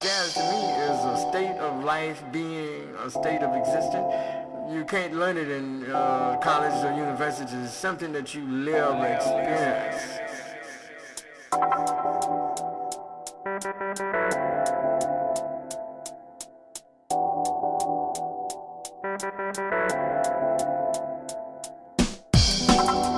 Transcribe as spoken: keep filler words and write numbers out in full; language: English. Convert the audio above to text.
Jazz to me is a state of life, being a state of existence. You can't learn it in uh, colleges or universities. It's something that you live and experience.